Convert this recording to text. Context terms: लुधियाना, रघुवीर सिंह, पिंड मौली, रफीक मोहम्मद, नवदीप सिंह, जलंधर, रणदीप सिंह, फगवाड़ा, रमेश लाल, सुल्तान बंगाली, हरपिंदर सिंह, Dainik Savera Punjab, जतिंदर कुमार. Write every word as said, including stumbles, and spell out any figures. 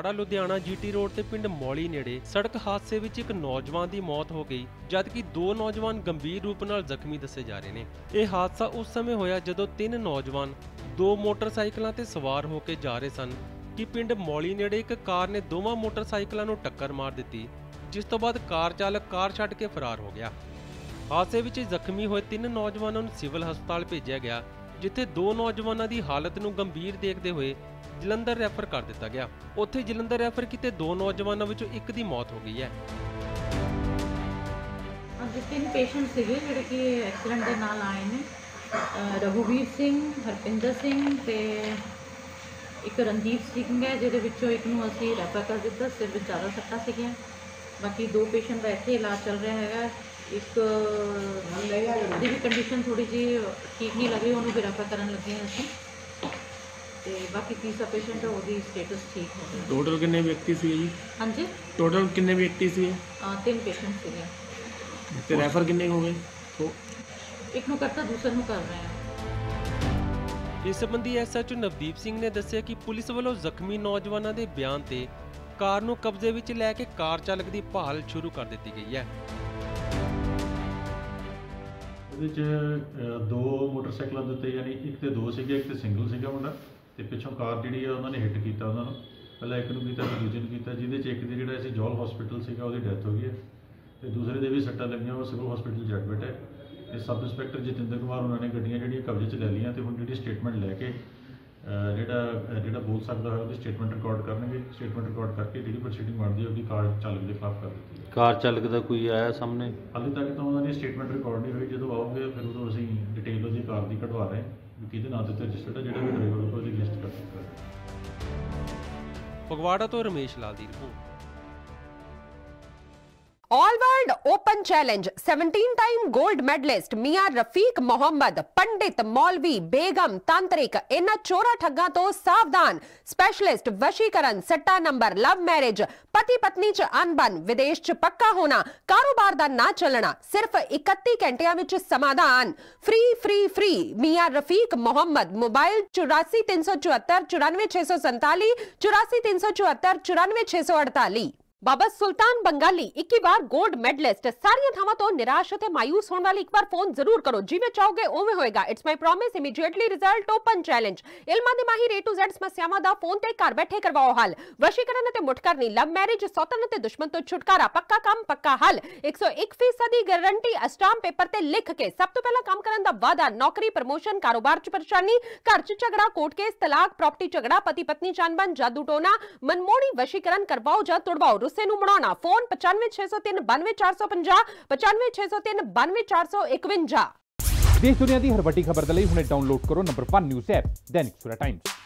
माड़ा लुधियाना GT road से पिंड मौली नेड़े सड़क हादसे विच एक नौजवान की मौत हो गई जबकि दो नौजवान गंभीर रूप नाल जख्मी दसे जा रहे हैं। यह हादसा उस समय होया जदों तीन नौजवान दो मोटरसाइकिलों ते सवार होकर जा रहे सन कि पिंड मौली नेड़े एक कार ने दोवां मोटरसाइकिलों नूं टक्कर मार दी, जिस तों बाद कार चालक कार छड्ड के फरार हो गया। हादसे विच जख्मी होए तीन नौजवानों नूं सिविल हस्पताल भेजिया गया, जिथे दो नौजवानों की हालत नूं गंभीर देखते हुए जलंधर रैफर कर दिता गया। उत्थे जलंधर रैफर किते दो नौजवानों विचों एक की मौत हो गई है। अगे तीन पेशेंट सीगे जिहड़े कि एक्सीडेंट दे नाल आए ने, रघुवीर सिंह, हरपिंदर सिंह ते एक रणदीप सिंह है, जिहदे विचों एक नूं असीं रैफर कर दिता। सिर विच ज़्यादा सट्टां सीगीआं, बाकी दो पेशेंट का इत्थे इलाज चल रहा है। एक दी भी कंडीशन थोड़ी जी ठीक नहीं लगी, उन्होंने भी रैफर करन लगे हैं असीं। ते बाकी तीसरा पेशेंट है उसकी स्टेटस ठीक है। टोटल कितने व्यक्ति सी जी? हाँ जी, टोटल कितने व्यक्ति सी? तीन पेशेंट थे। ते रैफर कितने हो गए? तो एक नूं करता दूसरे नूं कर रहे हैं। इस संबंधी S H O नवदीप सिंह ने दस्सिया कि पुलिस वालों जख्मी नौजवानों के बयान से कार नूं कब्जे विच लैके कार चालक की भाल शुरू कर दी गई है। दो मोटरसाइकिलों के उत्ते यानी एक तो दो सीगे, एक तो सिंगल सीगा मुंडा, तो पिछों कार जी उन्होंने हिट किया। उन्होंने पहले एक नूं कीता, दूजे नूं कीता, जिहदे च एक दे जिहड़ा जॉल हॉस्पिटल सीगा उहदी डेथ हो गई है तो दूसरे दे भी सट्टां लगियां, वो सिविल हॉस्पिटल जट बैठा है। सब इंस्पैक्टर जतिंदर कुमार उन्होंने गड्डियां जिहड़ियां कब्जे च लै लईआं ते हुण जिहड़ी स्टेटमेंट लैके जिहड़ा जिहड़ा बोल सकदा होया उहदी स्टेटमेंट रिकॉर्ड करनगे। स्टेटमेंट रिकॉर्ड करके जिहड़ी प्रोसीडिंग बनदी होगी कार चालक के खिलाफ कर दित्ती है। कार चालक दा कोई आया सामने? हाले तक तो उन्होंने स्टेटमेंट रिकॉर्ड नहीं हुई, जदों आओगे फिर उदों असीं डिटेल उहदी कार दी कढवा रहे हैं। फगवाड़ा तो रमेश लाल दी report. All world open challenge सत्रह टाइम गोल्ड मेडलिस्ट मियां रफीक मोहम्मद, पंडित, मौलवी, बेगम, तांत्रिक, इन्हां चोरा ठग्गां तो सावधान। स्पेशलिस्ट वशीकरण, सट्टा नंबर, लव मैरिज, पति पत्नी च अनबन, विदेश च पक्का होना, कारोबार दा ना चलना, सिर्फ इकत्ती घंटियां विच समाधान। फ्री फ्री फ्री मियां रफीक मोहम्मद। मोबाइल चौरासी तीन सौ चौहत्तर चौरानवे छे सौ संताली, चौरासी तीन सौ चौहत्तर चौरानवे छे सौ अड़ताली। बाबा सुल्तान बंगाली इक्की बार गोल्ड मेडलिस्ट। सारियां थावां तो निराश ते मायूस होने वाले एक बार फोन जरूर करो, जिवें चाहोगे उवें होएगा। It's my promise, immediately result, open challenge. इल्मां दे माहिर ए टू ज़ेड समस्यावां दा फोन ते घर बैठे करवाओ हल। वशीकरण ते मुठकरनी, लव मैरिज, सौतन ते दुश्मन तो छुटकारा, पक्का काम पक्का हल, एक सौ एक फीसद दी गारंटी, अस्टाम पेपर ते लिख के सब तो पहला काम करन दा वादा। नौकरी, प्रमोशन, कारोबार च परेशानी, घर च झगड़ा, कोर्ट केस, तलाक, प्रॉपर्टी झगड़ा, पति पत्नी चानबन, जादू टोना, मनमोहनी वशीकरण करवाओ जां तुड़वाओ। फोन पचानवे छे सौ तीन बानवे चार सौ पंजा पचानवे छे सौ तीन बानवे चार सौ इकवंजा। देश दुनिया की हर वड्डी खबर दे लई हुणे डाउनलोड करो number one news app Dainik Savera times.